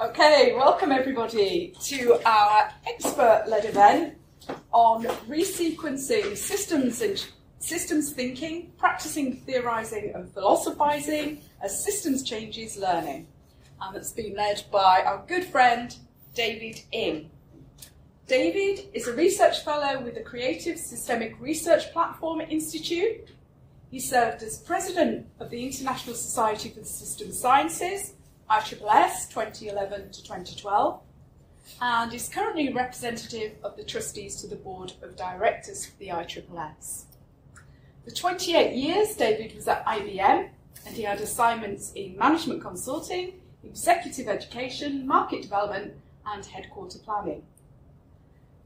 Okay, welcome everybody to our expert-led event on resequencing systems and systems thinking, practicing theorizing and philosophizing as systems changes learning. And it's been led by our good friend, David Ing. David is a research fellow with the Creative Systemic Research Platform Institute. He served as president of the International Society for the Systems Sciences, ISSS 2011 to 2012, and is currently representative of the trustees to the board of directors for the ISSS. For 28 years, David was at IBM, and he had assignments in management consulting, executive education, market development, and headquarter planning.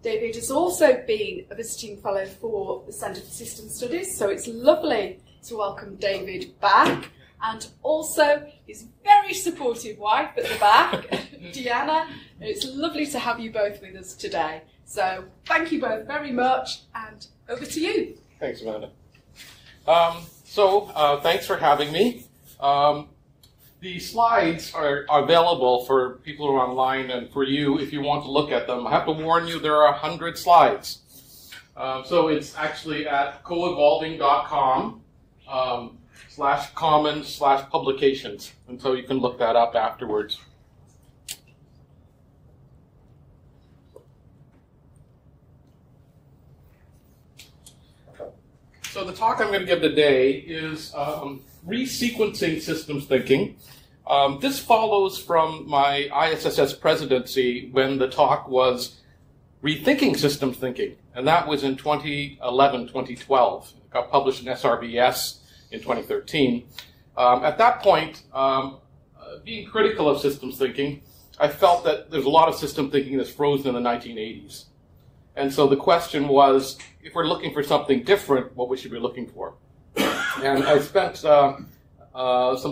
David has also been a visiting fellow for the Centre for Systems Studies, so it's lovely to welcome David back. And also his very supportive wife at the back, Deanna. It's lovely to have you both with us today. So thank you both very much, and over to you. Thanks, Amanda. Thanks for having me. The slides are available for people who are online and for you if you want to look at them. I have to warn you, there are 100 slides. So it's actually at coevolving.com. /commons/publications, and so you can look that up afterwards. So the talk I'm going to give today is resequencing systems thinking. This follows from my ISSS presidency when the talk was rethinking systems thinking, and that was in 2011, 2012. It got published in SRBS in 2013. At that point, being critical of systems thinking, I felt that there's a lot of system thinking that's frozen in the 1980s. And so the question was, if we're looking for something different, what we should be looking for. And I spent some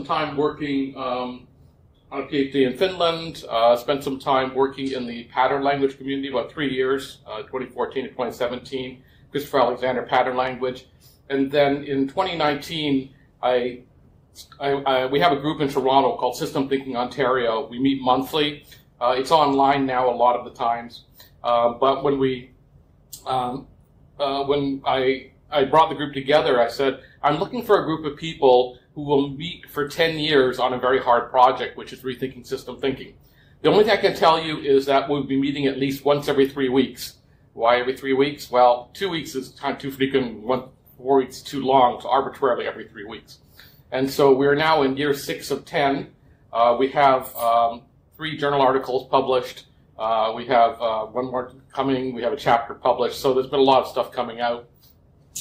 time working on a PhD in Finland, spent some time working in the pattern language community, about 3 years, 2014 to 2017, Christopher Alexander pattern language. And then in 2019, we have a group in Toronto called System Thinking Ontario. We meet monthly. It's online now a lot of the times. But when I brought the group together, I said, I'm looking for a group of people who will meet for 10 years on a very hard project, which is rethinking system thinking. The only thing I can tell you is that we'll be meeting at least once every 3 weeks. Why every 3 weeks? Well, 2 weeks is kind of too frequent. 4 weeks too long, so arbitrarily every 3 weeks. And so we're now in year 6 of 10. We have 3 journal articles published. We have 1 more coming. We have a chapter published. So there's been a lot of stuff coming out.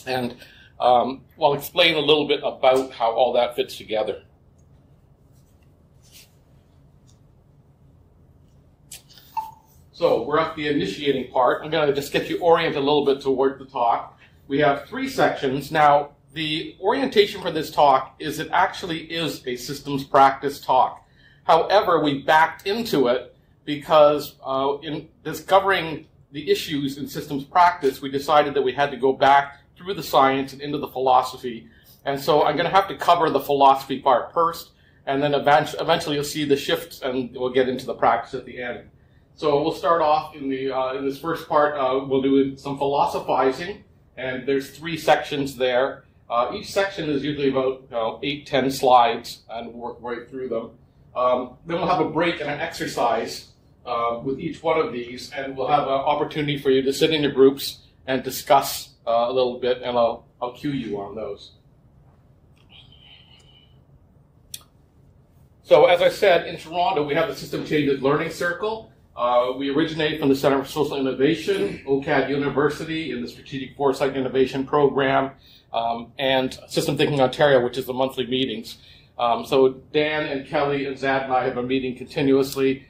And I'll explain a little bit about how all that fits together. So we're at the initiating part. I'm going to just get you oriented a little bit toward the talk. We have 3 sections. Now, the orientation for this talk is it actually is a systems practice talk. However, we backed into it because in discovering the issues in systems practice, we decided that we had to go back through the science and into the philosophy. And so I'm going to have to cover the philosophy part first, and then eventually you'll see the shifts, and we'll get into the practice at the end. So we'll start off in this first part. We'll do some philosophizing. And there's 3 sections there. Each section is usually about 8-10 slides, and we'll work right through them. Then we'll have a break and an exercise with each one of these, and we'll have an opportunity for you to sit in your groups and discuss a little bit, and I'll cue you on those. So as I said, in Toronto, we have the System Changes Learning Circle. We originate from the Centre for Social Innovation, OCAD University, in the Strategic Foresight Innovation Program, and System Thinking Ontario, which is the monthly meetings. So Dan and Kelly and Zad and I have been meeting continuously.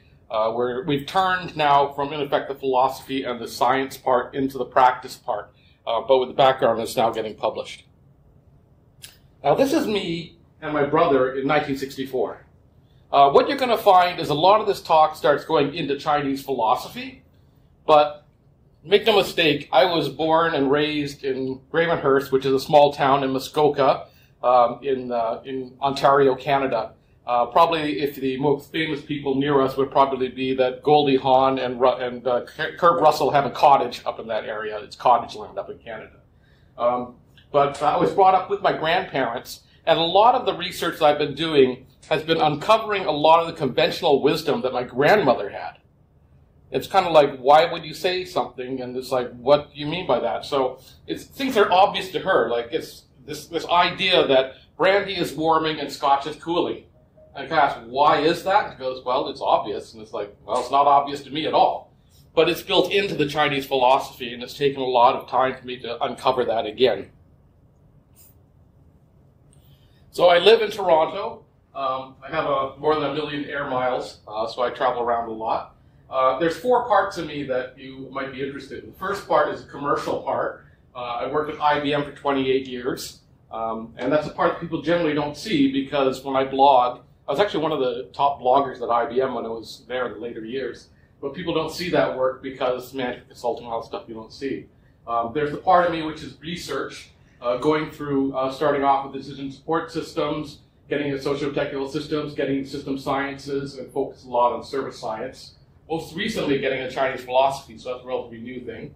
We've turned now from, in effect, the philosophy and the science part into the practice part, but with the background that's now getting published. Now, this is me and my brother in 1964. What you're going to find is a lot of this talk starts going into Chinese philosophy, but make no mistake, I was born and raised in Gravenhurst, which is a small town in Muskoka in Ontario, Canada. Probably, if the most famous people near us would probably be that Goldie Hawn and Kurt Russell have a cottage up in that area. It's cottage land up in Canada. But I was brought up with my grandparents, and a lot of the research that I've been doing has been uncovering a lot of the conventional wisdom that my grandmother had. It's kind of like, why would you say something? And it's like, what do you mean by that? So it's, things are obvious to her. Like it's this idea that brandy is warming and scotch is cooling. And I can ask, why is that? He goes, well, it's obvious. And it's like, well, it's not obvious to me at all. But it's built into the Chinese philosophy, and it's taken a lot of time for me to uncover that again. So I live in Toronto. I have more than 1 million air miles, so I travel around a lot. There's four parts of me that you might be interested in. The first part is the commercial part. I worked at IBM for 28 years, and that's a part that people generally don't see, because when I blog, I was actually one of the top bloggers at IBM when I was there in the later years. But people don't see that work because management consulting, all that stuff you don't see. There's the part of me which is research, going through, starting off with decision support systems, getting into socio-technical systems, getting into system sciences, and focus a lot on service science. Most recently getting into Chinese philosophy, so that's a relatively new thing.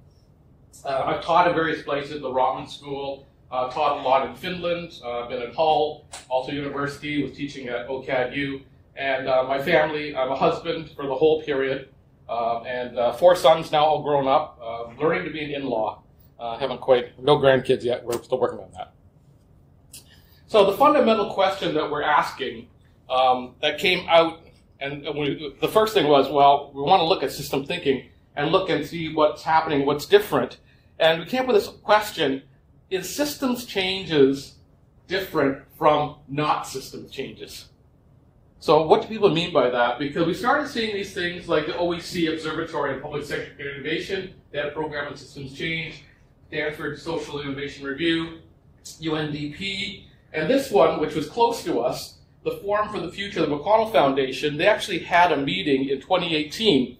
I've taught in various places, the Rahman School, taught a lot in Finland, been in Hull, also university, was teaching at OCADU, and my family, I'm a husband for the whole period, and 4 sons now all grown up, learning to be an in-law. Haven't quite, no grandkids yet, we're still working on that. So the fundamental question that we're asking that came out, the first thing was, well, we want to look at system thinking and look and see what's happening, what's different. And we came up with this question, is systems changes different from not systems changes? So what do people mean by that? Because we started seeing these things like the OECD Observatory on Public Sector Innovation, that program on systems change, Stanford Social Innovation Review, UNDP, and this one, which was close to us, the Forum for the Future, the McConnell Foundation, they actually had a meeting in 2018,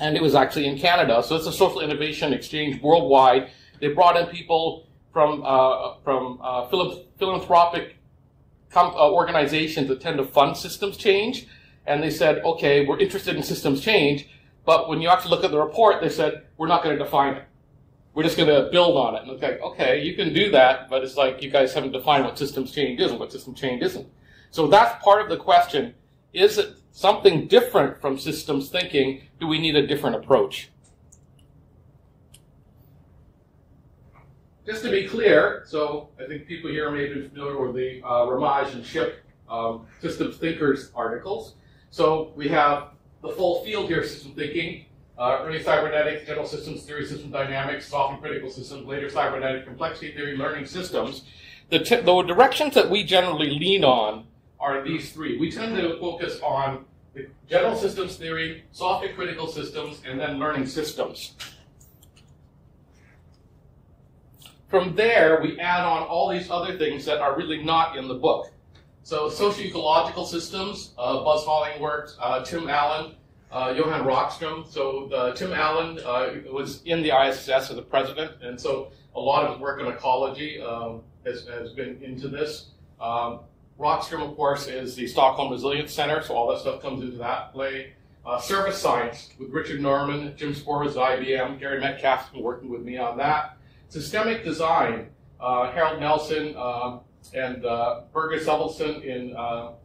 and it was actually in Canada. So it's a social innovation exchange worldwide. They brought in people from philanthropic organizations that tend to fund systems change, and they said, okay, we're interested in systems change, but when you actually look at the report, they said, we're not going to define it. We're just going to build on it. And it's like, okay, you can do that, but it's like you guys haven't defined what systems change is and what system change isn't. So that's part of the question. Is it something different from systems thinking? Do we need a different approach? Just to be clear, so I think people here may be familiar with the Ramaj and Shipp systems thinkers articles. So we have the full field here, system thinking, early cybernetics, general systems theory, system dynamics, soft and critical systems, later cybernetic complexity theory, learning systems. The directions that we generally lean on are these three. We tend to focus on the general systems theory, soft and critical systems, and then learning systems. From there, we add on all these other things that are really not in the book. So socio-ecological systems, Buzz Hollingworth, Tim Allen, Johan Rockström. So Tim Allen was in the ISS as the president, and so a lot of his work on ecology has been into this. Rockström, of course, is the Stockholm Resilience Center, so all that stuff comes into that play. Service science with Richard Norman, Jim Sporres, IBM, Gary Metcalf's been working with me on that. Systemic design, Harold Nelson and Birger Selvelsen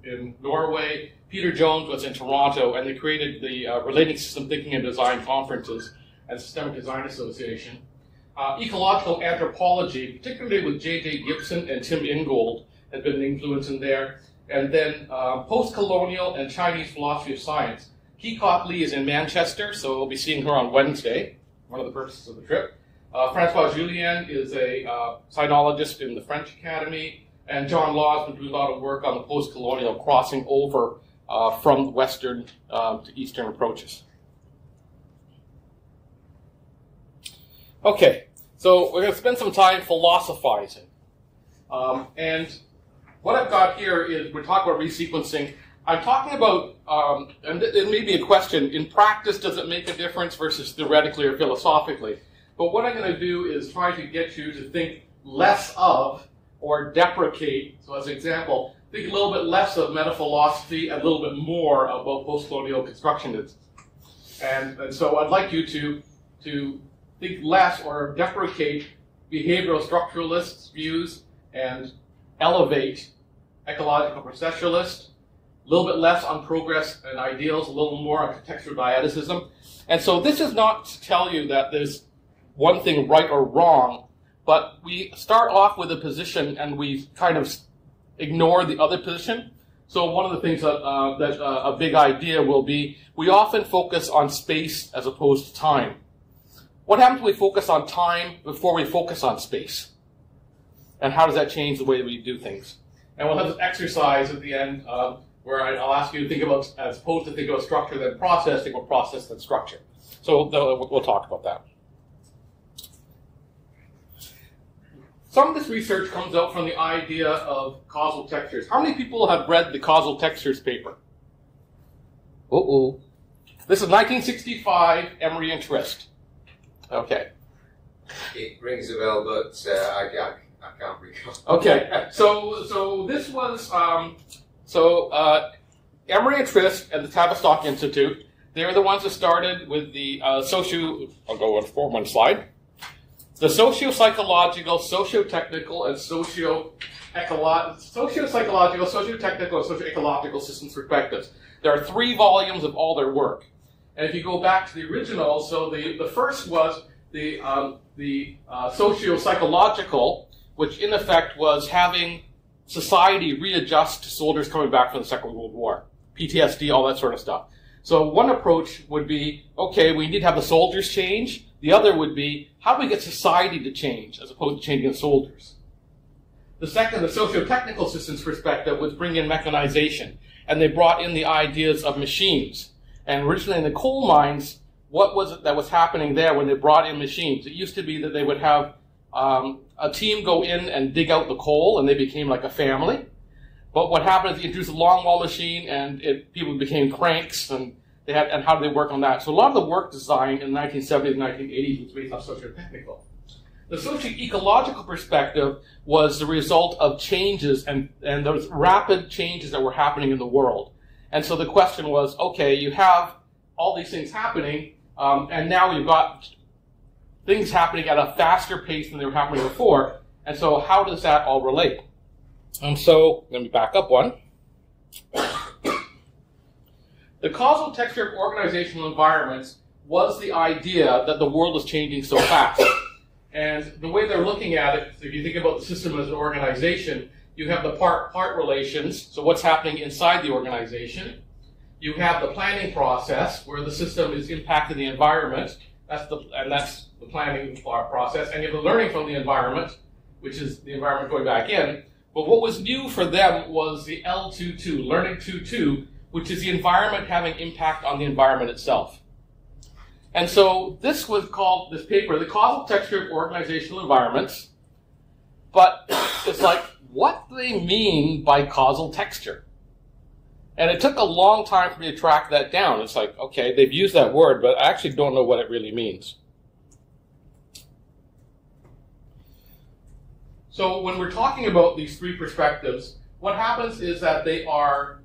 in Norway. Peter Jones was in Toronto, and they created the Related System Thinking and Design Conferences and Systemic Design Association. Ecological anthropology, particularly with J.J. Gibson and Tim Ingold, has been an influence in there. And then post-colonial and Chinese philosophy of science. Heacock Lee is in Manchester, so we'll be seeing her on Wednesday, one of the purposes of the trip. Francois Julien is a sinologist in the French Academy. And John Law has been doing a lot of work on the post-colonial crossing over from Western to Eastern approaches. Okay, so we're going to spend some time philosophizing. And what I've got here is we're talking about resequencing. I'm talking about, and it may be a question, in practice, does it make a difference versus theoretically or philosophically? But what I'm going to do is try to get you to think less of or deprecate. So as an example, Think a little bit less of meta philosophy and a little bit more about post-colonial constructionism. And so I'd like you to think less or deprecate behavioral structuralists' views and elevate ecological processualists, a little bit less on progress and ideals, a little more on contextual dyadicism. And so this is not to tell you that there's one thing right or wrong, but we start off with a position and we kind of ignore the other position. So one of the things that a big idea will be, we often focus on space as opposed to time. What happens if we focus on time before we focus on space? And how does that change the way we do things? And we'll have this exercise at the end where I'll ask you to think about, as opposed to think about structure then process, think about process then structure. So we'll talk about that. Some of this research comes out from the idea of causal textures. How many people have read the causal textures paper? Uh-oh. This is 1965, Emory and Trist. Okay. It rings a bell, but I can't recall. Okay. So this was Emory and Trist and the Tavistock Institute. They're the ones that started with the I'll go for one slide. The socio-psychological, socio-technical, and socio-psychological, socio-technical, and socio-ecological systems perspectives. There are 3 volumes of all their work. And if you go back to the original, so the first was the socio-psychological, which in effect was having society readjust to soldiers coming back from the Second World War, PTSD, all that sort of stuff. So one approach would be, okay, we need to have the soldiers change. The other would be, how do we get society to change as opposed to changing the soldiers? The second, the socio-technical systems perspective, was bring in mechanization. And they brought in the ideas of machines. And originally in the coal mines, what was it that was happening there when they brought in machines? It used to be that they would have a team go in and dig out the coal, and they became like a family. But what happened is they introduced a longwall machine, and people became cranks, and how did they work on that? So a lot of the work design in the 1970s and 1980s was based on socio-technical. The socio-ecological perspective was the result of changes, and those rapid changes that were happening in the world. And so the question was, okay, you have all these things happening, and now you've got things happening at a faster pace than they were happening before. And so how does that all relate? And so let me back up one. The causal texture of organizational environments was the idea that the world is changing so fast. And the way they're looking at it, if you think about the system as an organization, you have the part-part relations, so what's happening inside the organization. You have the planning process, where the system is impacting the environment, that's the planning process. And you have the learning from the environment, which is the environment going back in. But what was new for them was the L22, learning 2.2, which is the environment having impact on the environment itself. And so this was called, this paper, The Causal Texture of Organizational Environments. But it's like, what do they mean by causal texture? And it took a long time for me to track that down. It's like, okay, they've used that word, but I actually don't know what it really means. So when we're talking about these 3 perspectives, what happens is that they all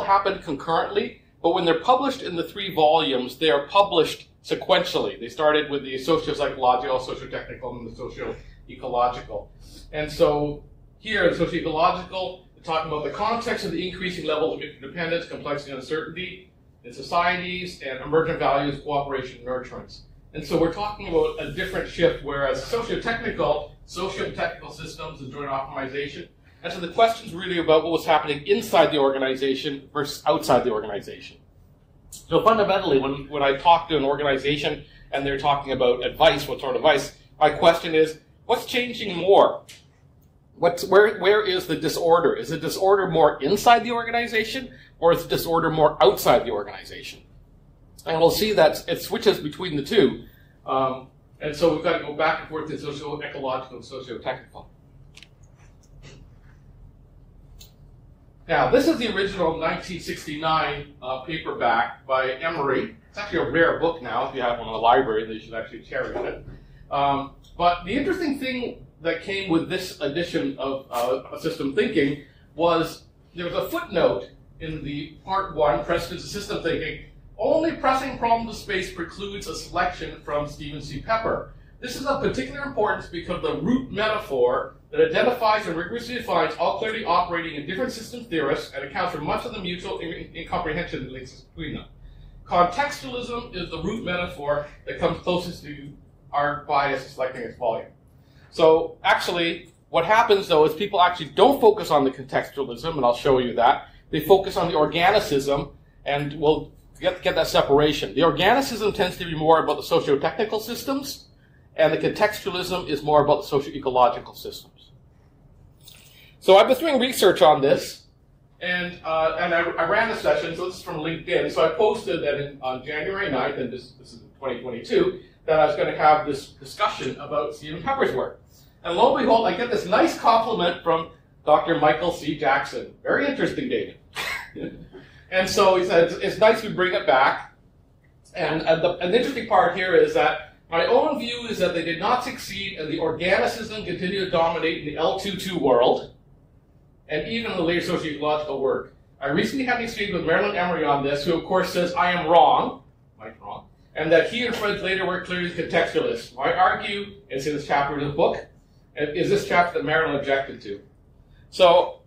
happen concurrently, but when they're published in the 3 volumes, they are published sequentially. They started with the socio-psychological, socio-technical, and the socio-ecological. And so here in socio-ecological, talking about the context of the increasing levels of interdependence, complexity, and uncertainty in societies, and emergent values, cooperation, and nurturance. And so we're talking about a different shift, whereas socio-technical systems and joint optimization. And so the question's really about what was happening inside the organization versus outside the organization. So fundamentally, when I talk to an organization and they're talking about advice, what sort of advice, my question is, what's changing more? Where is the disorder? Is the disorder more inside the organization, or is the disorder more outside the organization? And we'll see that it switches between the 2. And so we've got to go back and forth to socio-ecological and socio-technical. Now, this is the original 1969 paperback by Emory. It's actually a rare book now. If you have one in the library, they should actually cherish it. But the interesting thing that came with this edition of System Thinking was there was a footnote in the part one, Precedence of System Thinking, only pressing problem to space precludes a selection from Stephen C. Pepper. This is of particular importance because the root metaphor that identifies and rigorously defines all clearly operating in different system theorists and accounts for much of the mutual incomprehension that exists between them. Contextualism is the root metaphor that comes closest to our bias selecting its volume. So actually, what happens though is people actually don't focus on the contextualism, and I'll show you that. They focus on the organicism, and we'll get that separation. The organicism tends to be more about the socio-technical systems, and the contextualism is more about the socio-ecological systems. So I've been doing research on this, and I ran a session, so this is from LinkedIn. So I posted that on January 9th, and this is 2022, that I was going to have this discussion about Stephen Pepper's work. And lo and behold, I get this nice compliment from Dr. Michael C. Jackson. Very interesting, David. And so he said, it's nice we bring it back. And the interesting part here is that my own view is that they did not succeed, and the organicism continued to dominate in the L22 world, and even in the later sociological work. I recently had an exchange with Marilyn Emery on this, who of course says, I am wrong, Mike wrong, and that he and Fred's later work clearly is contextualist. I argue, and it's in this chapter in the book, is this chapter that Marilyn objected to. So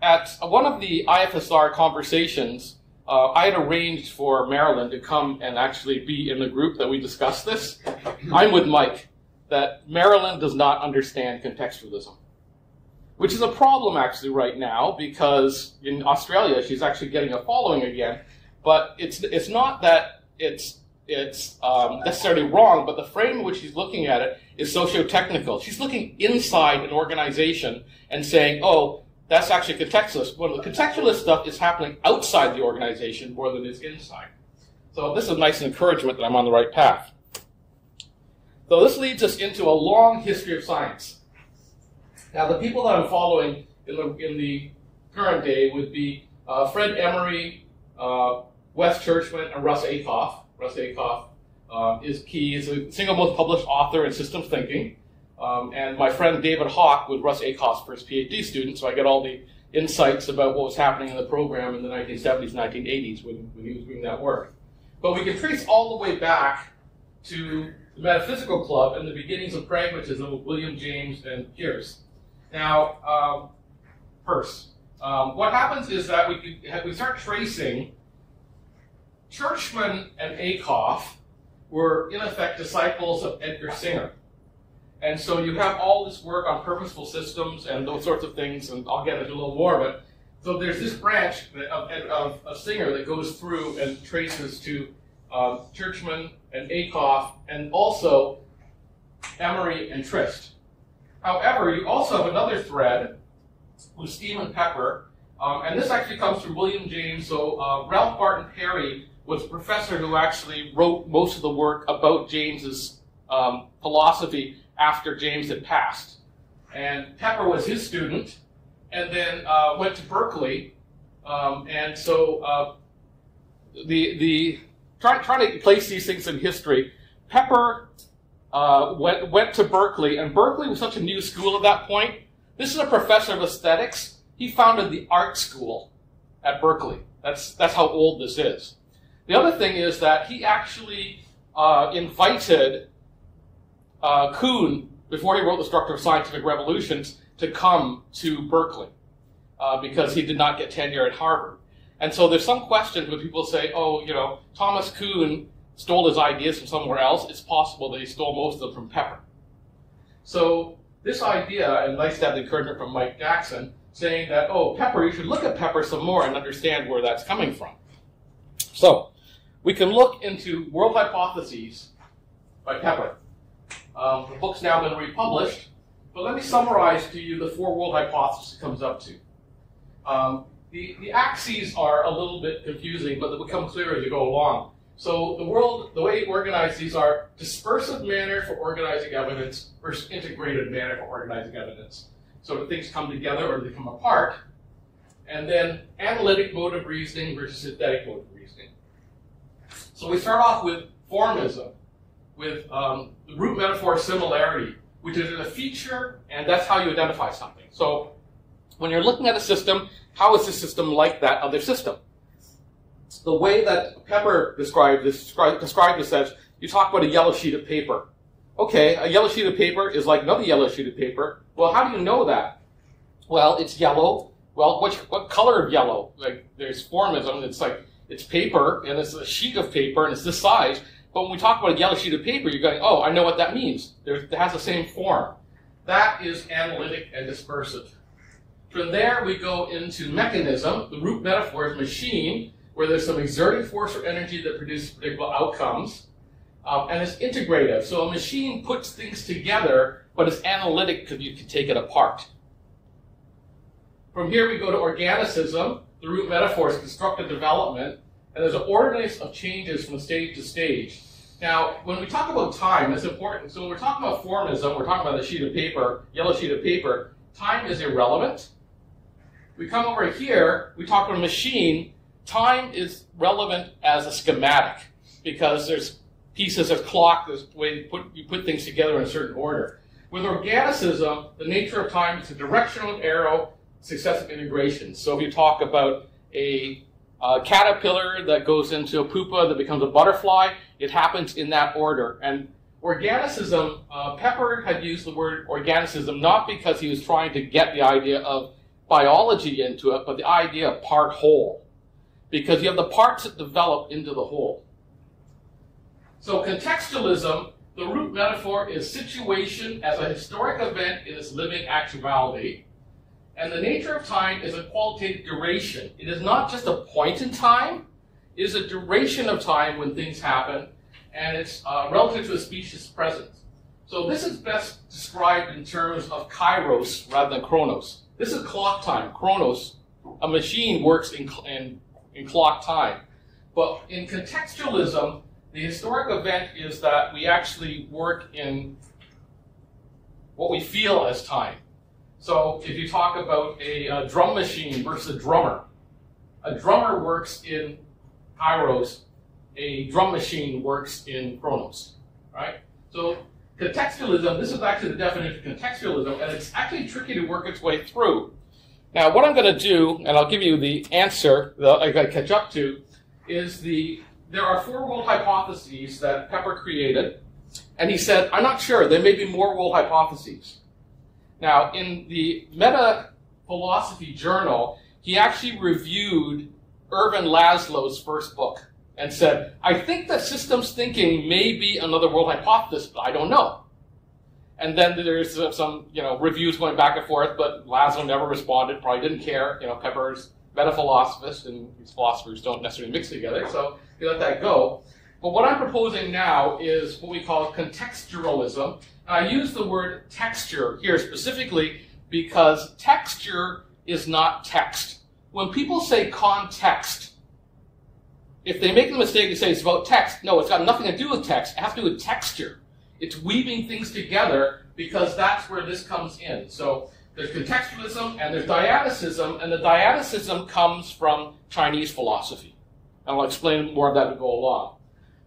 at one of the IFSR conversations, I had arranged for Marilyn to come and actually be in the group that we discussed this. I'm with Mike, that Marilyn does not understand contextualism, which is a problem actually right now, because in Australia she's actually getting a following again. But it's not that it's necessarily wrong, but the frame in which she's looking at it is socio-technical. She's looking inside an organization and saying, oh, that's actually contextualist. Well, the contextualist stuff is happening outside the organization more than it is inside. So this is a nice encouragement that I'm on the right path. So this leads us into a long history of science. Now, the people that I'm following in the current day would be Fred Emery, Wes Churchman, and Russ Ackoff. Russ Ackoff is key. He's the single most published author in systems thinking. And my friend David Hawk was Russ Ackoff's first PhD student, so I get all the insights about what was happening in the program in the 1970s, 1980s when he was doing that work. But we can trace all the way back to the Metaphysical Club and the beginnings of pragmatism with William James and Pierce. Now, what happens is that we start tracing. Churchman and Ackoff were, in effect, disciples of Edgar Singer. And so you have all this work on purposeful systems and those sorts of things, and I'll get into a little more of it. So there's this branch of Singer that goes through and traces to Churchman and Ackoff, and also Emery and Trist. However, you also have another thread with Stephen Pepper, and this actually comes from William James. So Ralph Barton Perry was a professor who actually wrote most of the work about James's philosophy after James had passed. And Pepper was his student, and then went to Berkeley. And so trying to place these things in history, Pepper went to Berkeley, and Berkeley was such a new school at that point. This is a professor of aesthetics. He founded the art school at Berkeley. That's how old this is. The other thing is that he actually invited Kuhn, before he wrote The Structure of Scientific Revolutions, to come to Berkeley because he did not get tenure at Harvard. And so there's some questions when people say, oh, you know, Thomas Kuhn stole his ideas from somewhere else. It's possible that he stole most of them from Pepper. So this idea, and nice to have the encouragement from Mike Jackson, saying that, oh, Pepper, you should look at Pepper some more and understand where that's coming from. So we can look into World Hypotheses by Pepper. The book's now been republished, but let me summarize to you the four world hypotheses it comes up to. The axes are a little bit confusing, but they'll become clearer as you go along. So the way you organize these are dispersive manner for organizing evidence versus integrated manner for organizing evidence. So do things come together or do they come apart? And then analytic mode of reasoning versus synthetic mode of reasoning. So we start off with formism, with the root metaphor similarity, which is a feature, and that's how you identify something. So when you're looking at a system, how is this system like that other system? The way that Pepper described this as, you talk about a yellow sheet of paper. Okay, a yellow sheet of paper is like another yellow sheet of paper. Well, how do you know that? Well, it's yellow. Well, what color of yellow? Like, there's formism. It's like, it's paper, and it's a sheet of paper, and it's this size. But when we talk about a yellow sheet of paper, you're going, oh, I know what that means. It has the same form. That is analytic and dispersive. From there, we go into mechanism. The root metaphor is machine, where there's some exerting force or energy that produces predictable outcomes. And it's integrative. So a machine puts things together, but it's analytic because you can take it apart. From here, we go to organicism. The root metaphor is constructive development. And there's an ordinance of changes from stage to stage. Now, when we talk about time, it's important. So when we're talking about formism, we're talking about a sheet of paper, yellow sheet of paper. Time is irrelevant. We come over here, we talk about a machine. Time is relevant as a schematic because there's pieces of clock, there's the way you put things together in a certain order. With organicism, the nature of time is a directional arrow, successive integration. So if you talk about a caterpillar that goes into a pupa that becomes a butterfly, it happens in that order. And organicism, Pepper had used the word organicism not because he was trying to get the idea of biology into it, but the idea of part-whole, because you have the parts that develop into the whole. So contextualism, the root metaphor is situation as a historic event in its living actuality, and the nature of time is a qualitative duration. It is not just a point in time, it is a duration of time when things happen, and it's relative to a species present. So this is best described in terms of kairos rather than chronos. This is clock time, chronos. A machine works in clock time. But in contextualism, the historic event is that we actually work in what we feel as time. So if you talk about a drum machine versus a drummer works in kairos, a drum machine works in chronos, right? So contextualism, this is actually the definition of contextualism, and it's actually tricky to work its way through. Now, what I'm going to do, and I'll give you the answer that I got to catch up to, is there are four world hypotheses that Pepper created, and he said, I'm not sure, there may be more world hypotheses. Now, in the Meta Philosophy Journal, he actually reviewed Irvin Laszlo's first book and said, I think that systems thinking may be another world hypothesis, but I don't know. And then there's some, you know, reviews going back and forth, but Laszlo never responded, probably didn't care. You know, Pepper's meta-philosophist, and these philosophers don't necessarily mix together, so he let that go. But what I'm proposing now is what we call contextualism. I use the word texture here specifically because texture is not text. When people say context, if they make the mistake to say it's about text, no, it's got nothing to do with text. It has to do with texture. It's weaving things together because that's where this comes in. So there's contextualism and there's dyadicism, and the dyadicism comes from Chinese philosophy. And I'll explain more of that as we go along.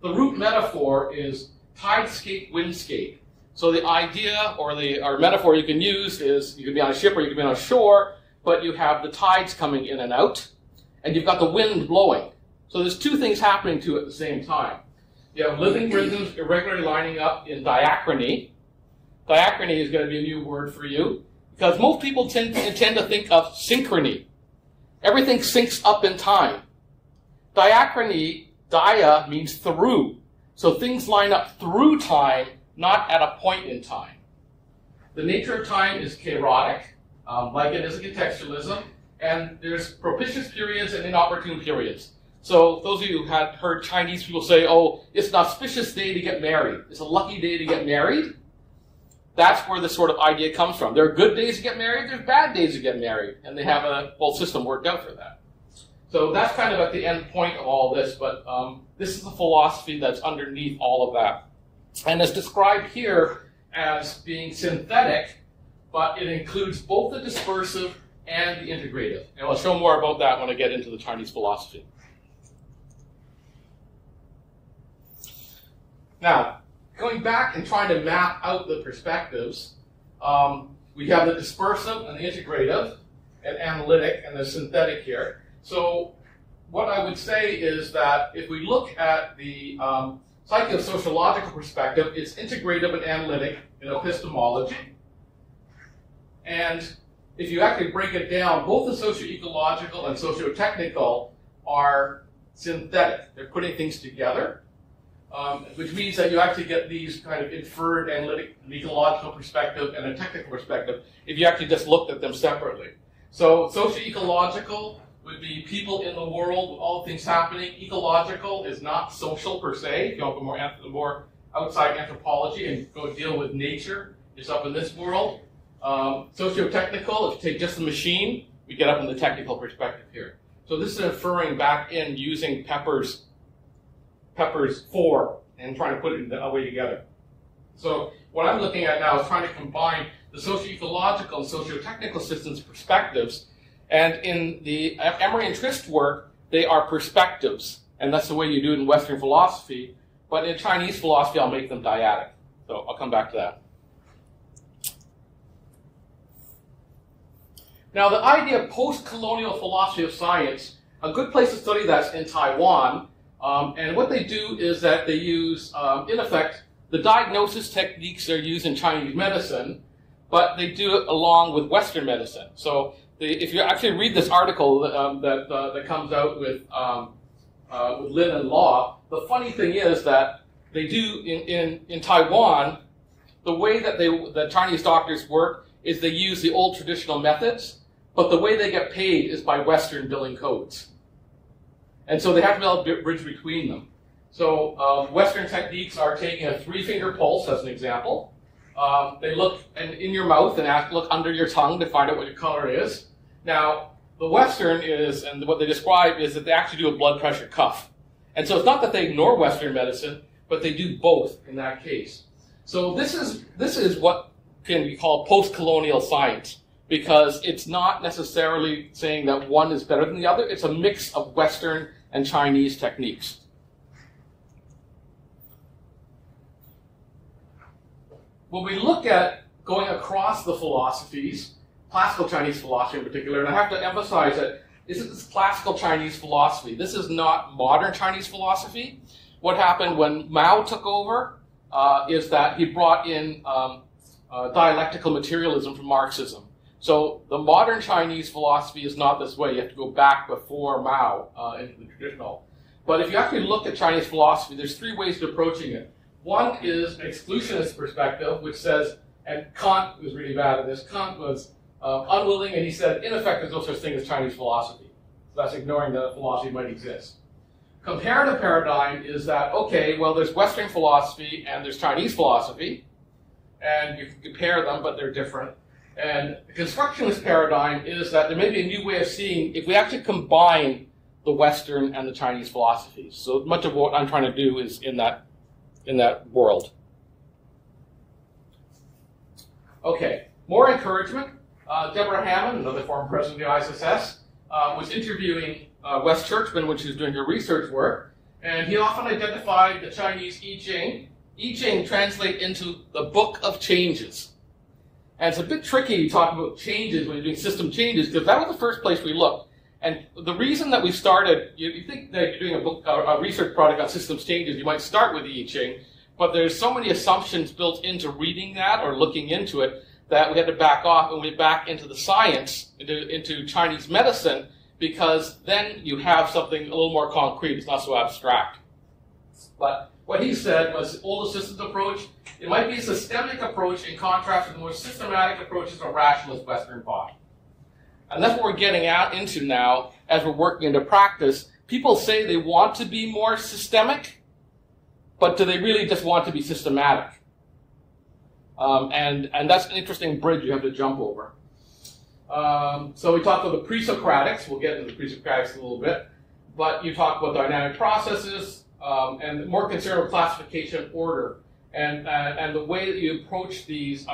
The root metaphor is tidescape, windscape. So the idea or metaphor you can use is you can be on a ship or you can be on a shore, but you have the tides coming in and out, and you've got the wind blowing. So there's two things happening to it at the same time. You have living rhythms irregularly lining up in diachrony. Diachrony is going to be a new word for you, because most people tend to think of synchrony. Everything syncs up in time. Diachrony, dia, means through. So things line up through time, not at a point in time. The nature of time is kairotic, like it is in contextualism, and there's propitious periods and inopportune periods. So those of you who had heard Chinese people say, oh, it's an auspicious day to get married. It's a lucky day to get married. That's where this sort of idea comes from. There are good days to get married. There's bad days to get married. And they have a whole system worked out for that. So that's kind of at the end point of all this. But this is the philosophy that's underneath all of that. And it's described here as being synthetic, but it includes both the dispersive and the integrative. And I'll show more about that when I get into the Chinese philosophy. Now, going back and trying to map out the perspectives, we have the dispersive and the integrative, and analytic and the synthetic here. So what I would say is that if we look at the psychosociological perspective, it's integrative and analytic in epistemology. And if you actually break it down, both the socio-ecological and socio-technical are synthetic. They're putting things together, which means that you actually get these kind of inferred analytic, an ecological perspective, and a technical perspective if you actually just looked at them separately. So socio-ecological would be people in the world with all things happening. Ecological is not social per se. If you go more outside anthropology and go deal with nature, it's up in this world. Socio-technical, if you take just the machine, we get up in the technical perspective here. So this is inferring back in using Pepper's four and trying to put it in a way together. So what I'm looking at now is trying to combine the socio-ecological and socio-technical systems perspectives, and in the Emery and Trist work, they are perspectives, and that's the way you do it in Western philosophy, but in Chinese philosophy, I'll make them dyadic. So I'll come back to that. Now, the idea of post-colonial philosophy of science, a good place to study that's in Taiwan, and what they do is that they use, in effect, the diagnosis techniques they're used in Chinese medicine, but they do it along with Western medicine. So if you actually read this article that comes out with Lin and Law, the funny thing is that they do, in Taiwan, the way that the Chinese doctors work is they use the old traditional methods, but the way they get paid is by Western billing codes. And so they have to build a bridge between them. So Western techniques are taking a three-finger pulse, as an example. They look in your mouth and look under your tongue to find out what your color is. Now, the Western is, and what they describe is that they actually do a blood pressure cuff. And so it's not that they ignore Western medicine, but they do both in that case. So this is what can be called post-colonial science, because it's not necessarily saying that one is better than the other. It's a mix of Western and Chinese techniques. When we look at going across the philosophies, classical Chinese philosophy in particular, and I have to emphasize that this is classical Chinese philosophy. This is not modern Chinese philosophy. What happened when Mao took over is that he brought in dialectical materialism from Marxism. So the modern Chinese philosophy is not this way. You have to go back before Mao into the traditional. But if you actually look at Chinese philosophy, there's three ways to approaching it. One is an exclusionist perspective, which says, and Kant was really bad at this, Kant was unwilling, and he said, in effect, there's no such thing as Chinese philosophy. So that's ignoring that philosophy might exist. Comparative paradigm is that, okay, well, there's Western philosophy and there's Chinese philosophy, and you can compare them, but they're different. And the constructionist paradigm is that there may be a new way of seeing if we actually combine the Western and the Chinese philosophies. So much of what I'm trying to do is in that world. Okay, more encouragement. Deborah Hammond, another former president of the ISSS, was interviewing Wes Churchman when she was doing her research work, and he often identified the Chinese I Ching. I Ching translates into the book of changes. And it's a bit tricky talking about changes when you're doing system changes, because that was the first place we looked. And the reason that we started, you think that you're doing a research product on systems changes, you might start with the I Ching, but there's so many assumptions built into reading that or looking into it that we had to back off and went back into the science, into Chinese medicine, because then you have something a little more concrete. It's not so abstract. But what he said was old systems approach. It might be a systemic approach in contrast to the more systematic approaches of rationalist Western thought. And that's what we're getting out into now as we're working into practice. People say they want to be more systemic, but do they really just want to be systematic? And that's an interesting bridge you have to jump over. So we talked about the pre-Socratics. We'll get into the pre-Socratics in a little bit. But you talk about dynamic processes, and more concerned with classification and order, and the way that you approach these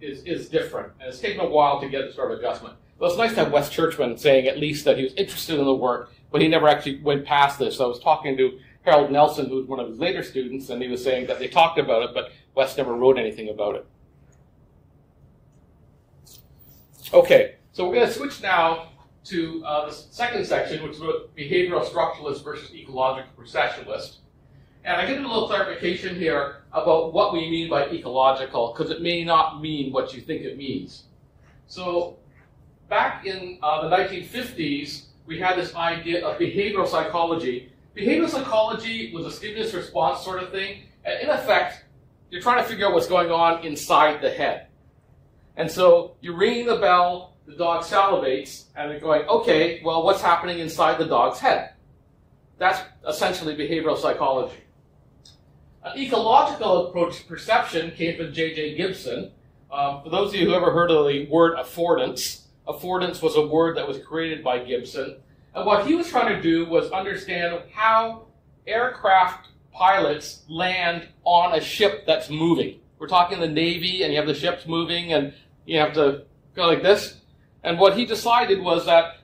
is different. And it's taken a while to get this sort of adjustment. Well, it's nice to have Wes Churchman saying at least that he was interested in the work, but he never actually went past this. So I was talking to Harold Nelson, who was one of his later students, and he was saying that they talked about it, but Wes never wrote anything about it. Okay, So we're going to switch now to the second section, which is about behavioral structuralist versus ecological processionalist. And I give you a little clarification here about what we mean by ecological, because it may not mean what you think it means. So back in the 1950s, we had this idea of behavioral psychology. Behavioral psychology was a stimulus response sort of thing. And in effect, you're trying to figure out what's going on inside the head. And so you ring the bell, the dog salivates, and they're going, okay, well, what's happening inside the dog's head? That's essentially behavioral psychology. An ecological approach to perception came from J.J. Gibson. For those of you who ever heard of the word affordance, affordance was a word that was created by Gibson. And what he was trying to do was understand how aircraft pilots land on a ship that's moving. We're talking the Navy, and you have the ships moving, and you have to go like this. And what he decided was that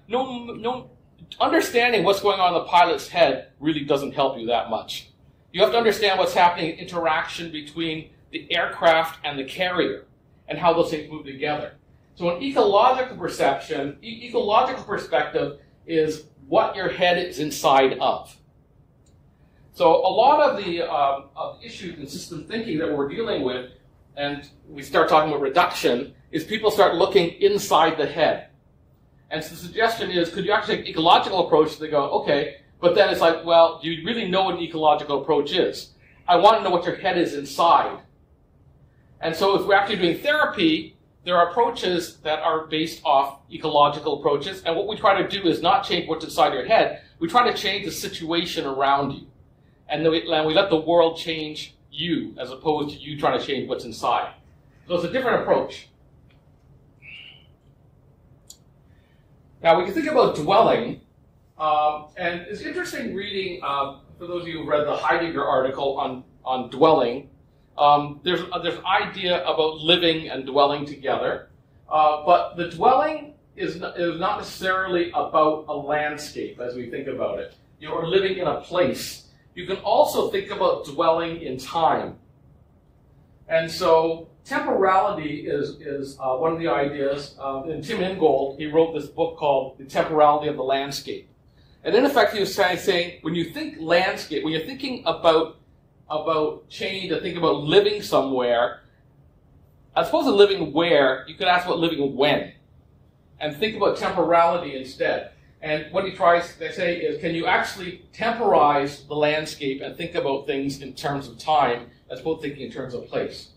understanding what's going on in the pilot's head really doesn't help you that much. You have to understand what's happening in interaction between the aircraft and the carrier and how those things move together. So an ecological perception, ecological perspective is what your head is inside of. So a lot of the issues in system thinking that we're dealing with, and we start talking about reduction, is people start looking inside the head. And so the suggestion is, could you actually take an ecological approach? They go, okay, but then it's like, well, do you really know what an ecological approach is? I want to know what your head is inside. And so if we're actually doing therapy, there are approaches that are based off ecological approaches. And what we try to do is not change what's inside your head. We try to change the situation around you. And then we let the world change you as opposed to you trying to change what's inside. So it's a different approach. Now, we can think about dwelling, and it's interesting reading, for those of you who read the Heidegger article on dwelling, there's an idea about living and dwelling together, but the dwelling is not necessarily about a landscape as we think about it. You're living in a place. You can also think about dwelling in time. And so temporality is one of the ideas. And Tim Ingold, he wrote this book called The Temporality of the Landscape. And in effect, he was saying, when you think landscape, when you're thinking about change and think about living somewhere, as opposed to living where, you could ask about living when. And think about temporality instead. And what he tries to say is, can you actually temporize the landscape and think about things in terms of time, as opposed to thinking in terms of place?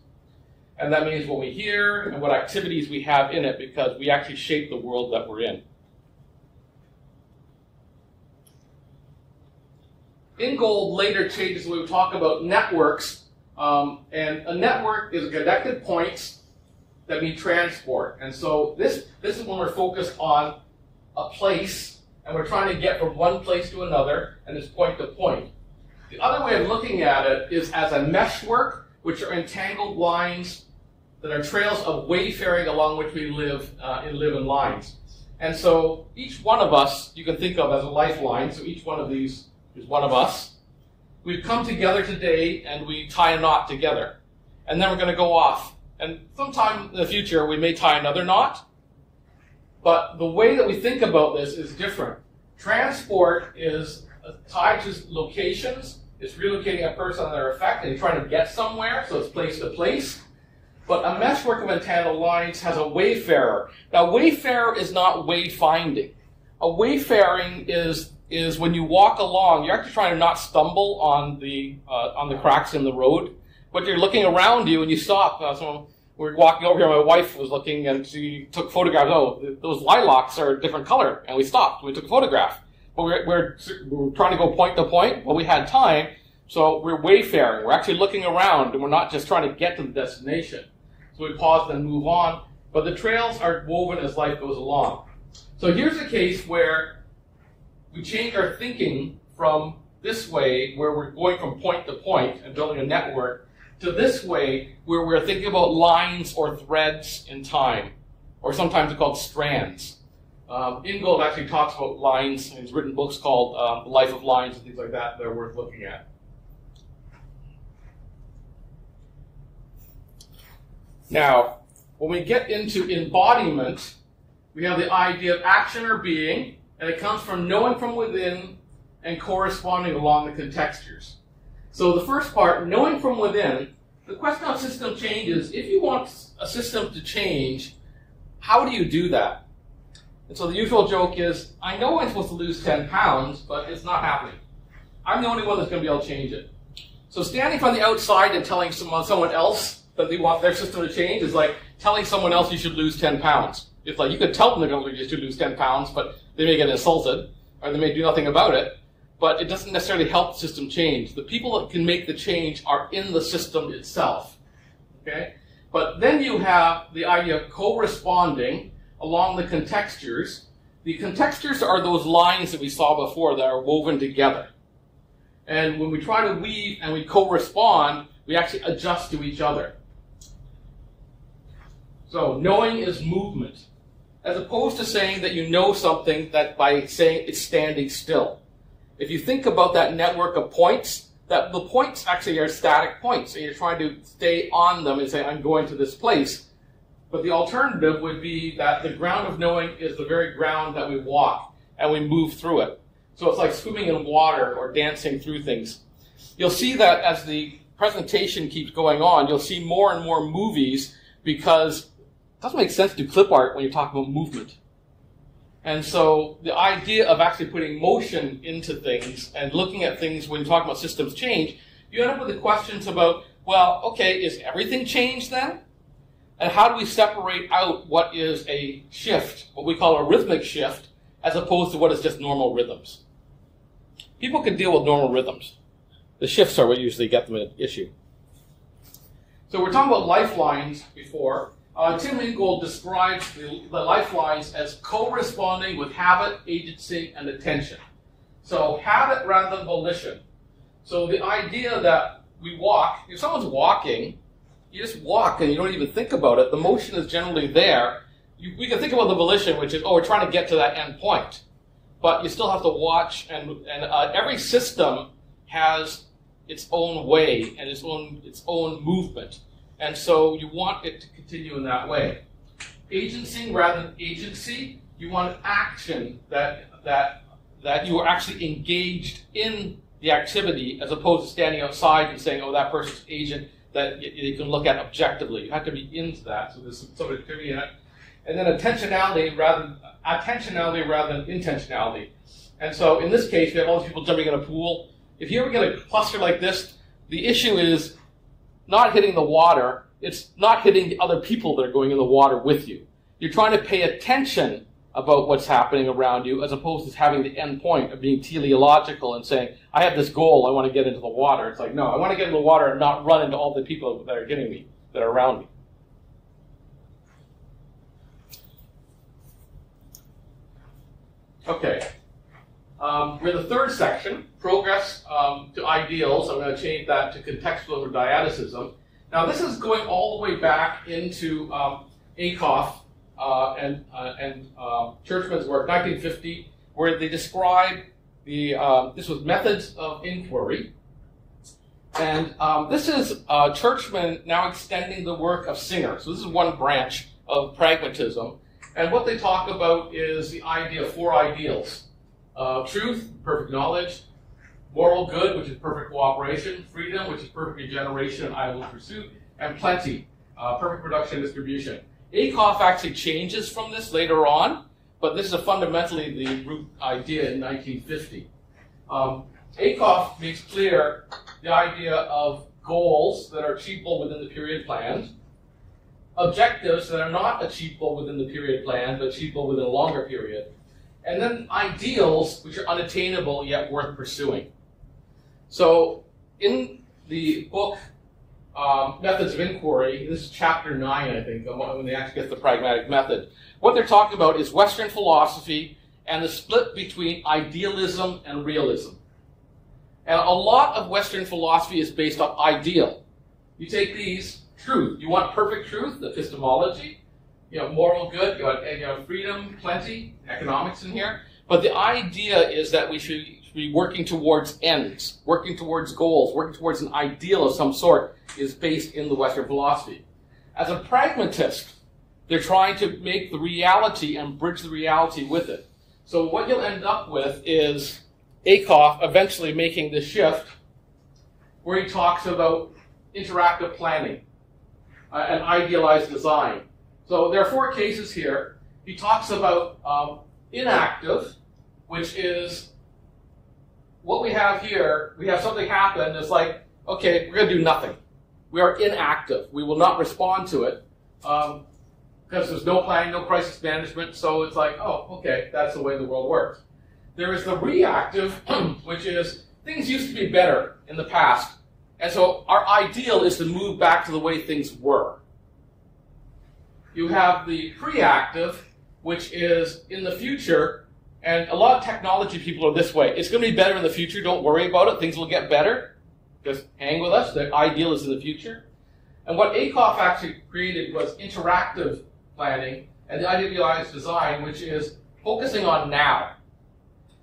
And that means what we hear and what activities we have in it, because we actually shape the world that we're in. Ingold later changes the way we talk about networks. And a network is connected points that we transport. And so this is when we're focused on a place, and we're trying to get from one place to another, and it's point to point. The other way of looking at it is as a meshwork, which are entangled lines that are trails of wayfaring along which we live in lines. And so each one of us you can think of as a lifeline, so each one of these is one of us. We've come together today and we tie a knot together. And then we're going to go off. And sometime in the future we may tie another knot. But the way that we think about this is different. Transport is tied to locations. It's relocating a person and their effect, and you're trying to get somewhere, so it's place to place. But a meshwork of entangled lines has a wayfarer. Now, wayfarer is not wayfinding. A wayfaring is when you walk along, you're actually trying to not stumble on the cracks in the road, but you're looking around you and you stop. So we're walking over here, my wife was looking and she took photographs. Oh, those lilacs are a different color, and we stopped. We took a photograph. We're trying to go point to point, but we had time, so we're wayfaring. We're actually looking around, and we're not just trying to get to the destination. So we pause and move on, but the trails are woven as life goes along. So here's a case where we change our thinking from this way, where we're going from point to point and building a network, to this way, where we're thinking about lines or threads in time, or sometimes they're called strands. Ingold actually talks about lines, and he's written books called The Life of Lines and things like that that are worth looking at. Now, when we get into embodiment, we have the idea of action or being, and it comes from knowing from within and corresponding along the contextures. So the first part, knowing from within, the question of system change is, if you want a system to change, how do you do that? And so the usual joke is, I know I'm supposed to lose 10 pounds, but it's not happening. I'm the only one that's going to be able to change it. So standing from the outside and telling someone else that they want their system to change is like telling someone else you should lose 10 pounds. It's like, you could tell them they're going to lose 10 pounds, but they may get insulted, or they may do nothing about it, but it doesn't necessarily help system change. The people that can make the change are in the system itself. Okay? But then you have the idea of corresponding along the contextures. The contextures are those lines that we saw before that are woven together. And when we try to weave and we correspond, we actually adjust to each other. So knowing is movement, as opposed to saying that you know something that by saying it's standing still. If you think about that network of points, that the points actually are static points, and you're trying to stay on them and say, I'm going to this place. But the alternative would be that the ground of knowing is the very ground that we walk, and we move through it. So it's like swimming in water or dancing through things. You'll see that as the presentation keeps going on, you'll see more and more movies, because it doesn't make sense to do clip art when you're talking about movement. And so the idea of actually putting motion into things and looking at things when you're talking about systems change, you end up with the questions about, well, okay, is everything changed then? And how do we separate out what is a shift, what we call a rhythmic shift, as opposed to what is just normal rhythms? People can deal with normal rhythms. The shifts are what usually get them an issue. So we're talking about lifelines before. Tim Ingold describes the lifelines as corresponding with habit, agency, and attention. So habit rather than volition. So the idea that we walk, if someone's walking, you just walk and you don't even think about it. The motion is generally there. We can think about the volition, which is, oh, we're trying to get to that end point. But you still have to watch, and every system has its own way and its own movement. And so you want it to continue in that way. Agency rather than agency, you want action that you are actually engaged in the activity, as opposed to standing outside and saying, oh, that person's agent that you can look at objectively. You have to be into that, so there's some subjectivity in it. And then attentionality rather than intentionality. And so in this case, we have all these people jumping in a pool. If you ever get a cluster like this, the issue is not hitting the water, it's not hitting the other people that are going in the water with you. You're trying to pay attention about what's happening around you, as opposed to having the end point of being teleological and saying, I have this goal, I want to get into the water. It's like, no, I want to get in the water and not run into all the people that are getting me, that are around me. Okay. We're in the third section, progress to ideals. I'm going to change that to contextualism or dyadicism. Now, this is going all the way back into Ackoff and Churchman's work, 1950, where they describe this was methods of inquiry. And this is Churchman now extending the work of Singer. So this is one branch of pragmatism. And what they talk about is the idea of four ideals. Truth, perfect knowledge; moral good, which is perfect cooperation; freedom, which is perfect regeneration and idle pursuit; and plenty, perfect production and distribution. Ackoff actually changes from this later on, but this is fundamentally the root idea in 1950. Ackoff makes clear the idea of goals that are achievable within the period planned, objectives that are not achievable within the period planned, but achievable within a longer period, and then ideals which are unattainable yet worth pursuing. So in the book Methods of Inquiry, this is chapter 9, I think, when they actually get the pragmatic method, what they're talking about is Western philosophy and the split between idealism and realism. And a lot of Western philosophy is based on ideal. You take these, truth. You want perfect truth, epistemology. You have moral good, you have freedom, plenty, economics in here. But the idea is that we should be working towards ends, working towards goals, working towards an ideal of some sort is based in the Western philosophy. As a pragmatist, They're trying to make the reality and bridge the reality with it. So what you'll end up with is Ackoff eventually making the shift where he talks about interactive planning and idealized design. So there are four cases here. He talks about inactive, which is what we have here. We have something happen. It's like, okay, we're going to do nothing. We are inactive. We will not respond to it. Because there's no planning, no crisis management, so it's like, oh, okay, that's the way the world works. There is the reactive, which is things used to be better in the past, and so our ideal is to move back to the way things were. You have the preactive, which is in the future, and a lot of technology people are this way. It's going to be better in the future, don't worry about it, things will get better. Just hang with us, the ideal is in the future. And what Ackoff actually created was interactive planning and the idealized design, which is focusing on now.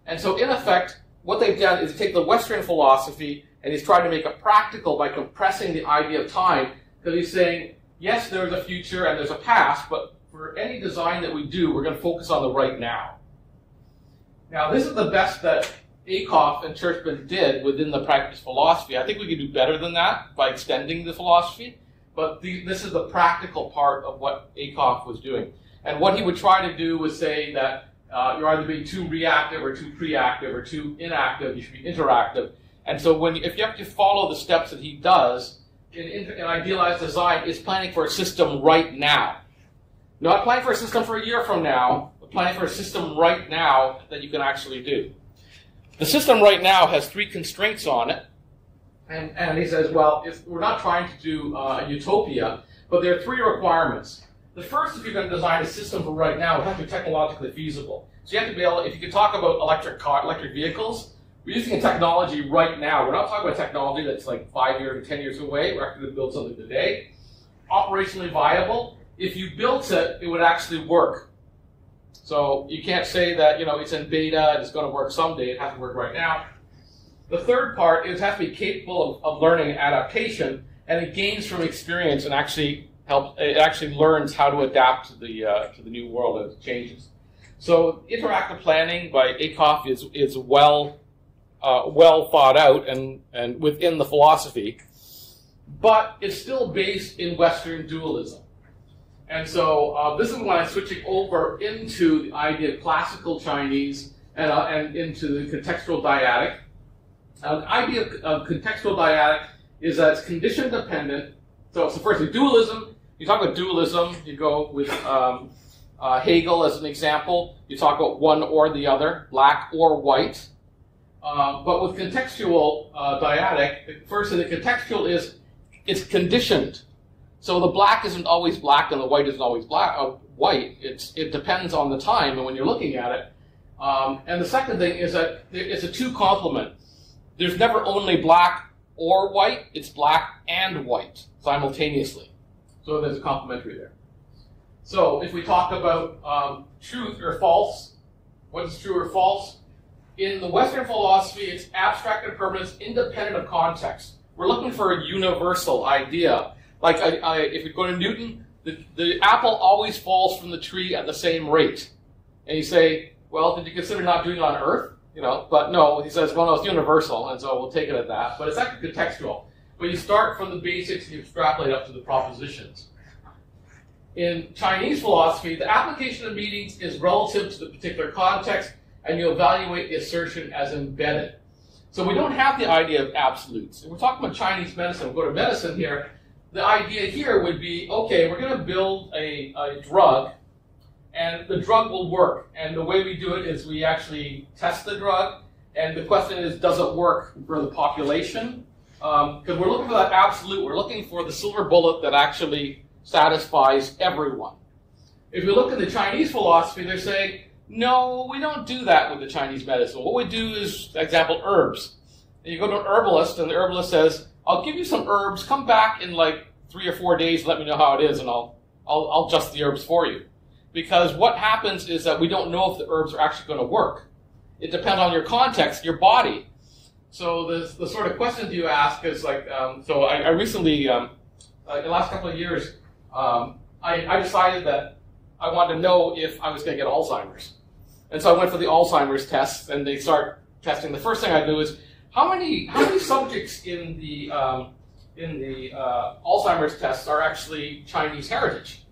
And so in effect, what they've done is take the Western philosophy and he's trying to make it practical by compressing the idea of time, because he's saying, yes, there's a future and there's a past, but for any design that we do, we're going to focus on the right now. Now, this is the best that Ackoff and Churchman did within the practice philosophy. I think we could do better than that by extending the philosophy. But this is the practical part of what Ackoff was doing. And what he would try to do was say that you're either being too reactive or too preactive or too inactive, you should be interactive. And so if you have to follow the steps that he does, in idealized design is planning for a system right now. Not planning for a system for a year from now, but planning for a system right now that you can actually do. The system right now has three constraints on it. And he says, well, we're not trying to do utopia, but there are three requirements. The first, if you're going to design a system for right now, it has to be technologically feasible. So you have to be able, if you could talk about electric vehicles, we're using a technology right now. We're not talking about technology that's like 5 years or 10 years away. We're actually going to build something today. Operationally viable. If you built it, it would actually work. So you can't say that, you know, it's in beta and it's going to work someday. It has to work right now. The third part is it has to be capable of learning and adaptation, and it gains from experience and actually learns how to adapt to the new world and its changes. So interactive planning by Ackoff is well thought out and within the philosophy, but it's still based in Western dualism. And so this is why I'm switching over into the idea of classical Chinese and into the contextual dyadic. The idea of contextual dyadic is that it's condition dependent. So firstly, dualism. You talk about dualism, you go with Hegel as an example. You talk about one or the other, black or white. But with contextual dyadic, first in the contextual is it's conditioned. So the black isn't always black and the white isn't always white. It depends on the time and when you're looking at it. And the second thing is that it's a two complement. There's never only black or white, it's black and white simultaneously. So there's a complementary there. So if we talk about truth or false, what is true or false? In the Western philosophy, it's abstract and permanence independent of context. We're looking for a universal idea. Like if you go to Newton, the apple always falls from the tree at the same rate. And you say, well, did you consider not doing it on Earth? You know, but no, he says, well, no, it's universal, and so we'll take it at that. But it's actually contextual. But you start from the basics and you extrapolate up to the propositions. In Chinese philosophy, the application of meanings is relative to the particular context, and you evaluate the assertion as embedded. So we don't have the idea of absolutes. And we're talking about Chinese medicine. We'll go to medicine here. The idea here would be, okay, we're going to build a drug, and the drug will work. And the way we do it is we actually test the drug. And the question is, does it work for the population? Because we're looking for that absolute. We're looking for the silver bullet that actually satisfies everyone. If you look at the Chinese philosophy, they're saying, no, we don't do that with the Chinese medicine. What we do is, for example, herbs. And you go to an herbalist, and the herbalist says, I'll give you some herbs. Come back in like 3 or 4 days. Let me know how it is, and I'll adjust the herbs for you. Because what happens is that we don't know if the herbs are actually going to work. It depends on your context, your body. So the sort of questions you ask is like, so I recently, in the last couple of years, I decided that I wanted to know if I was going to get Alzheimer's. And so I went for the Alzheimer's test, and they start testing. The first thing I do is, how many subjects in the Alzheimer's tests are actually Chinese heritage?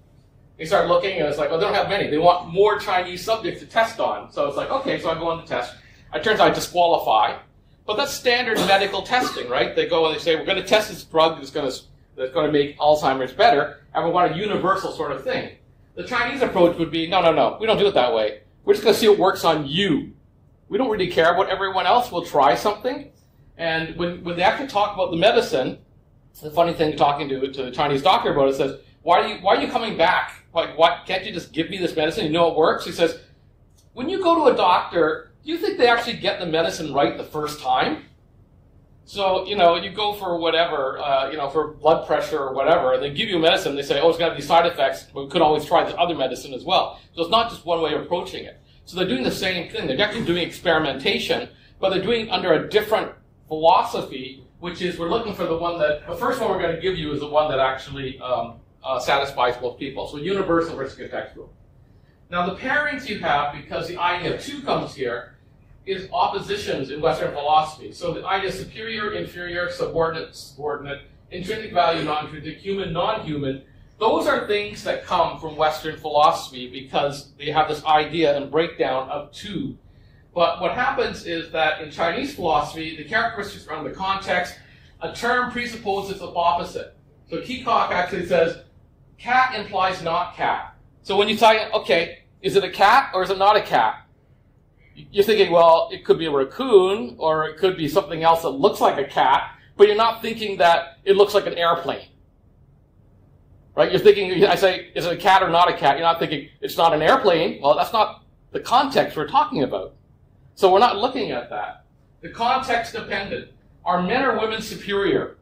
They start looking, and it's like, oh, they don't have many. They want more Chinese subjects to test on. So it's like, okay, so I go on the test. It turns out I disqualify. But that's standard medical testing, right? They go and they say, we're going to test this drug that's going to make Alzheimer's better, and we want a universal sort of thing. The Chinese approach would be, no, no, no, we don't do it that way. We're just going to see what works on you. We don't really care about everyone else. We'll try something. And when they actually talk about the medicine, the funny thing talking to the Chinese doctor about it says, why are you coming back? Like, what, can't you just give me this medicine? You know it works? He says, when you go to a doctor, do you think they actually get the medicine right the first time? So, you know, you go for whatever, you know, for blood pressure or whatever, and they give you medicine, they say, oh, it's got to be side effects, but we could always try this other medicine as well. So it's not just one way of approaching it. So they're doing the same thing. They're actually doing experimentation, but they're doing it under a different philosophy, which is we're looking for the one that, the first one we're going to give you is the one that actually satisfies most people. So universal risk attack rule. Now the pairings you have, because the idea of two comes here, is oppositions in Western philosophy. So the idea of superior, inferior, subordinate, subordinate, intrinsic value, non-intrinsic, human, non-human, those are things that come from Western philosophy because they have this idea and breakdown of two. But what happens is that in Chinese philosophy, the characteristics are in the context. A term presupposes the opposite. So Keacock actually says, cat implies not cat. So when you say, okay, is it a cat or is it not a cat? You're thinking, well, it could be a raccoon, or it could be something else that looks like a cat, but you're not thinking that it looks like an airplane. Right? You're thinking, I say, is it a cat or not a cat? You're not thinking, it's not an airplane. Well, that's not the context we're talking about. So we're not looking at that. The context dependent. Are men or women superior?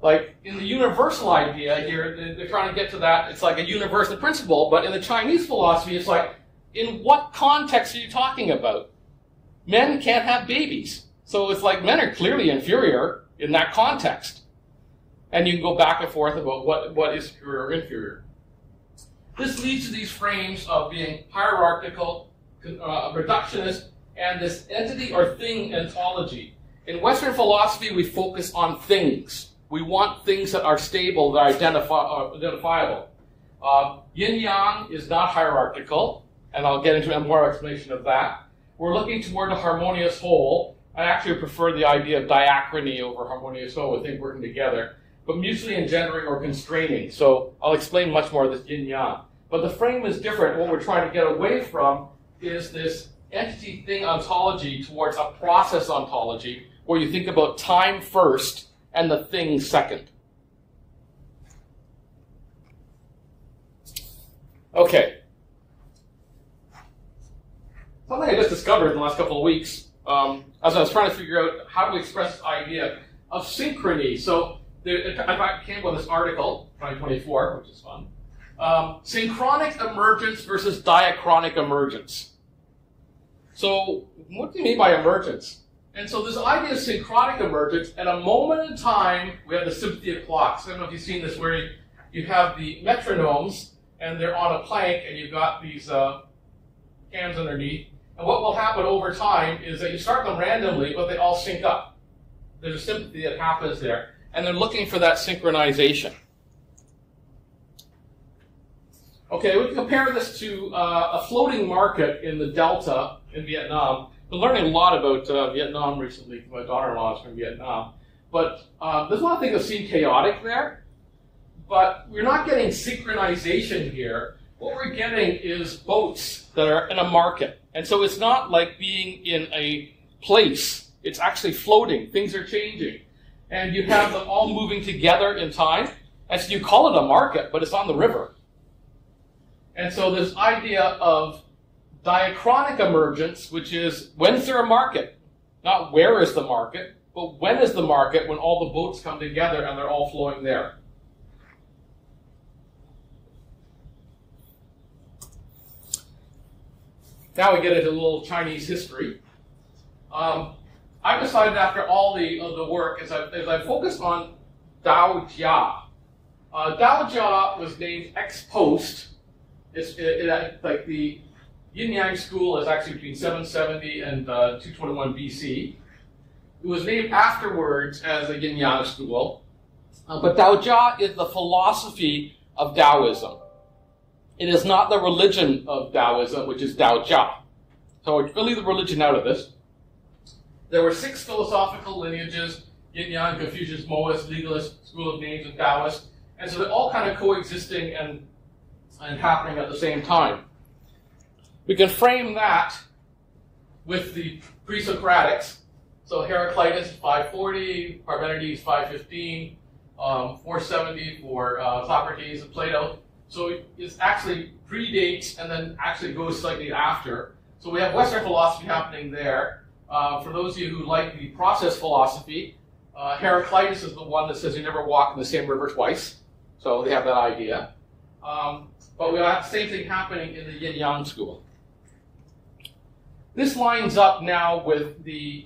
Like, in the universal idea here, they're trying to get to that. It's like a universal principle, but in the Chinese philosophy, it's like, in what context are you talking about? Men can't have babies. So it's like men are clearly inferior in that context. And you can go back and forth about what is superior or inferior. This leads to these frames of being hierarchical, reductionist, and this entity or thing ontology. In Western philosophy, we focus on things. We want things that are stable, that are identifiable. Yin-yang is not hierarchical. And I'll get into a more explanation of that. We're looking toward a harmonious whole. I actually prefer the idea of diachrony over harmonious whole. I think working together, but mutually engendering or constraining. So I'll explain much more of this yin-yang. But the frame is different. What we're trying to get away from is this entity thing ontology towards a process ontology where you think about time first and the thing second. Okay. Something I just discovered in the last couple of weeks as I was trying to figure out how to express this idea of synchrony. So I came with this article, 2024, which is fun. Synchronic emergence versus diachronic emergence. So what do you mean by emergence? And so this idea of synchronic emergence, at a moment in time, we have the sympathy clocks. I don't know if you've seen this, where you have the metronomes, and they're on a plank, and you've got these cams underneath. And what will happen over time is that you start them randomly, but they all sync up. There's a sympathy that happens there. And they're looking for that synchronization. Okay, we can compare this to a floating market in the Delta in Vietnam. I've been learning a lot about Vietnam recently, because my daughter-in-law is from Vietnam. But there's a lot of things that seem chaotic there. But we're not getting synchronization here. What we're getting is boats that are in a market. And so it's not like being in a place. It's actually floating. Things are changing. And you have them all moving together in time. And so you call it a market, but it's on the river. And so this idea of diachronic emergence, which is when's there a market? Not where is the market, but when is the market when all the boats come together and they're all flowing there. Now we get into a little Chinese history. I've decided after all the work, as I focused on Dao Jia. Dao Jia was named ex post like the Yin Yang school is actually between 770 and 221 BC. It was named afterwards as the Yin Yang school, but Tao Te is the philosophy of Taoism. It is not the religion of Taoism, which is Tao Te. So it's really the religion out of this. There were 6 philosophical lineages: Yin Yang, Confucius, Moist, Legalist, School of Names, and Taoist. And so they're all kind of coexisting and happening at the same time. We can frame that with the pre-Socratics. So Heraclitus 540, Parmenides 515, 470 for Socrates and Plato. So it actually predates and then actually goes slightly after. So we have Western philosophy happening there. For those of you who like the process philosophy, Heraclitus is the one that says you never walk in the same river twice. So they have that idea. But we have the same thing happening in the Yin-Yang school. This lines up now with the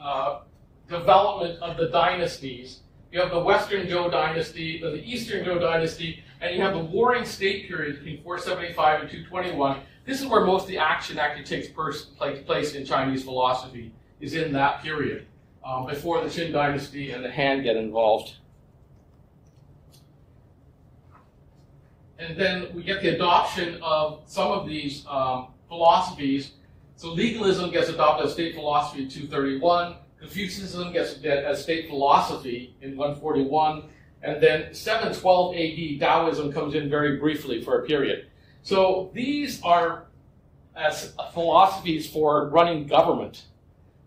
development of the dynasties. You have the Western Zhou dynasty, the Eastern Zhou dynasty, and you have the Warring State period between 475 and 221. This is where most of the action actually takes place in Chinese philosophy, is in that period, before the Qin dynasty and the Han get involved. And then we get the adoption of some of these philosophies. So legalism gets adopted as state philosophy in 231. Confucianism gets as state philosophy in 141. And then 712 AD, Taoism comes in very briefly for a period. So these are as philosophies for running government.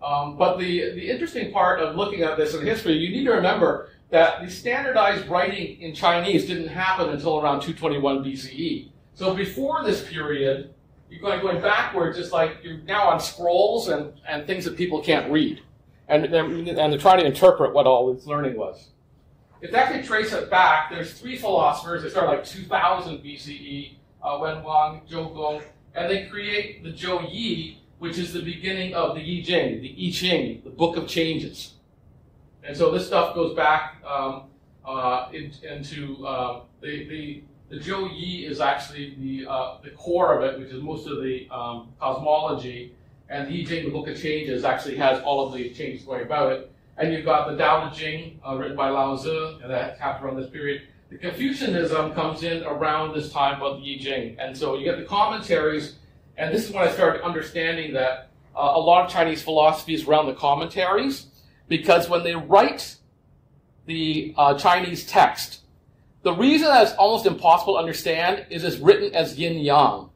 But the interesting part of looking at this in history, you need to remember that the standardized writing in Chinese didn't happen until around 221 BCE. So before this period, you're going backwards. It's like you're now on scrolls and things that people can't read, and to try to interpret what all this learning was. If that can trace it back, there's 3 philosophers that start like 2000 BCE, Wen Wang, Zhou Gong, and they create the Zhou Yi, which is the beginning of the I Ching, the Book of Changes. And so this stuff goes back into the Zhou Yi is actually the core of it, which is most of the cosmology, and the I Ching, the Book of Changes, actually has all of the changes going about it. And you've got the Tao Te Ching, written by Lao Tzu, and that happened around this period. The Confucianism comes in around this time about the I Ching, and so you get the commentaries, and this is when I started understanding that a lot of Chinese philosophy is around the commentaries, because when they write the Chinese text, the reason that it's almost impossible to understand is it's written as yin-yang.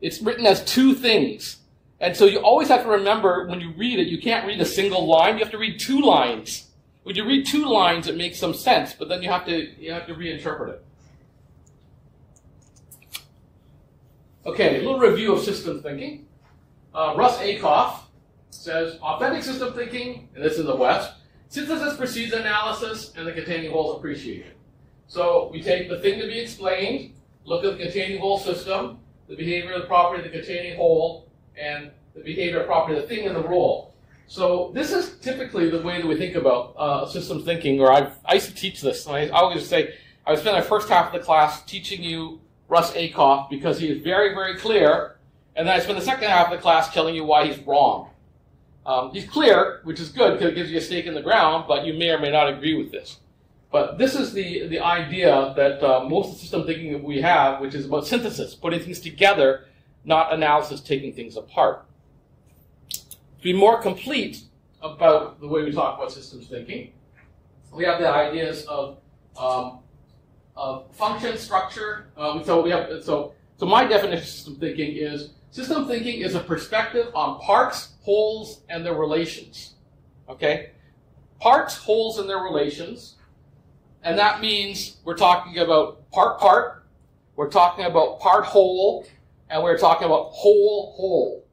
It's written as 2 things. And so you always have to remember when you read it, you can't read a single line. You have to read 2 lines. When you read 2 lines, it makes some sense, but then you have to reinterpret it. Okay, a little review of system thinking. Russ Ackoff says, authentic system thinking, and this is the West, synthesis precedes analysis, and the containing whole is appreciated. So we take the thing to be explained, look at the containing whole system, the behavior of the property of the containing whole, and the behavior of property of the thing and the role. So this is typically the way that we think about system thinking, or I used to teach this, and I always say, I would spend the first half of the class teaching you Russ Ackoff because he is very, very clear, and then I spend the second half of the class telling you why he's wrong. He's clear, which is good because it gives you a stake in the ground, but you may or may not agree with this. But this is the idea that most of the system thinking that we have, which is about synthesis, putting things together, not analysis, taking things apart. To be more complete about the way we talk about systems thinking, we have the ideas of function, structure. So my definition of system thinking is, system thinking is a perspective on parts, wholes, and their relations. Okay? Parts, wholes, and their relations. And that means we're talking about part-part, we're talking about part-whole, and we're talking about whole-whole.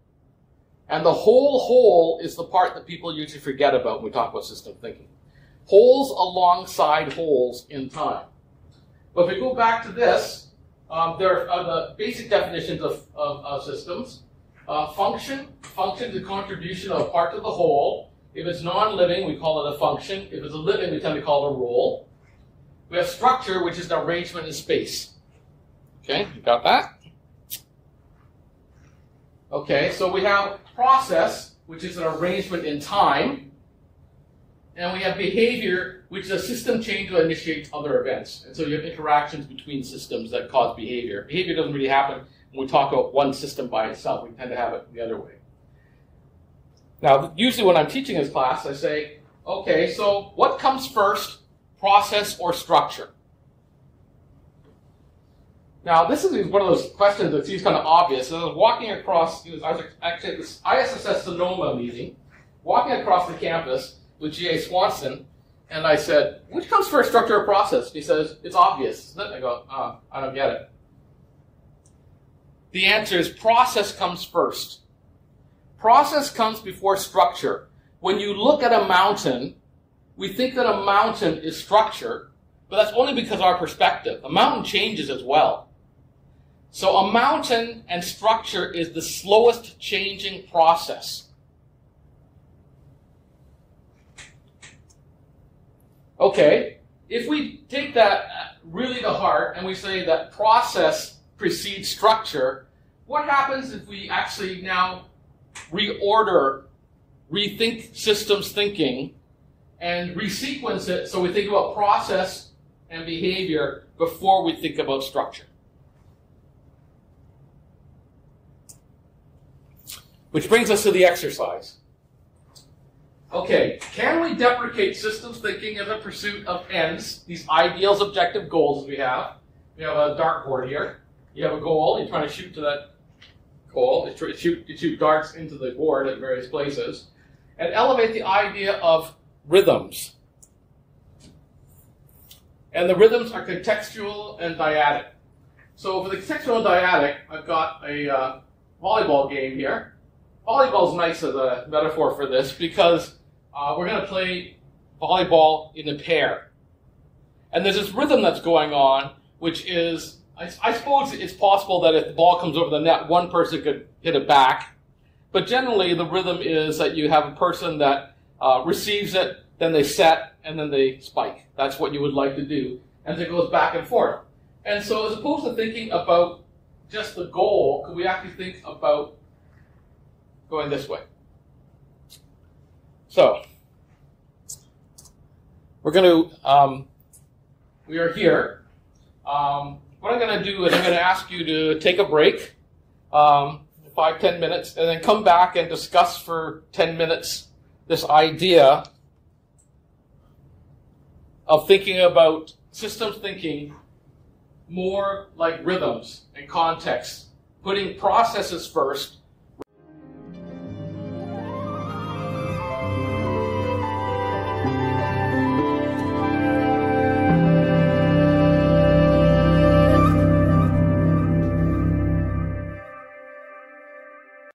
And the whole-whole is the part that people usually forget about when we talk about system thinking. Wholes alongside wholes in time. But if we go back to this, there are the basic definitions of systems. Function is the contribution of a part to the whole. If it's non-living, we call it a function. If it's a living, we tend to call it a role. We have structure, which is an arrangement in space. Okay, you got that? Okay, so we have process, which is an arrangement in time, and we have behavior, which is a system change that initiates other events. And so you have interactions between systems that cause behavior. Behavior doesn't really happen when we talk about one system by itself. We tend to have it the other way. Now, usually when I'm teaching this class, I say, okay, so what comes first, process or structure? Now, this is one of those questions that seems kind of obvious. So I was walking across, I was actually at this ISSS Sonoma meeting, walking across the campus with G.A. Swanson, and I said, which comes first, structure or process? And he says, it's obvious, isn't it? I go, I don't get it. The answer is process comes first. Process comes before structure. When you look at a mountain, we think that a mountain is structure, but that's only because of our perspective. A mountain changes as well. So a mountain and structure is the slowest changing process. Okay, if we take that really to heart and we say that process precedes structure, what happens if we actually now reorder, rethink systems thinking, and resequence it so we think about process and behavior before we think about structure? Which brings us to the exercise. Okay, can we deprecate systems thinking as a pursuit of ends, these ideals, objective goals we have? We have a dartboard here. You have a goal, you're trying to shoot to that goal, you shoot darts into the board at various places, and elevate the idea of rhythms. And the rhythms are contextual and dyadic. So for the contextual and dyadic, I've got a volleyball game here. Volleyball's nice as a metaphor for this because we're going to play volleyball in a pair. And there's this rhythm that's going on, which is, I suppose it's possible that if the ball comes over the net, one person could hit it back. But generally, the rhythm is that you have a person that receives it, then they set, and then they spike. That's what you would like to do. And it goes back and forth. And so as opposed to thinking about just the goal, could we actually think about going this way? So we're going to, we are here. What I'm going to do is I'm going to ask you to take a break, 5–10 minutes, and then come back and discuss for 10 minutes this idea of thinking about systems thinking more like rhythms and context, putting processes first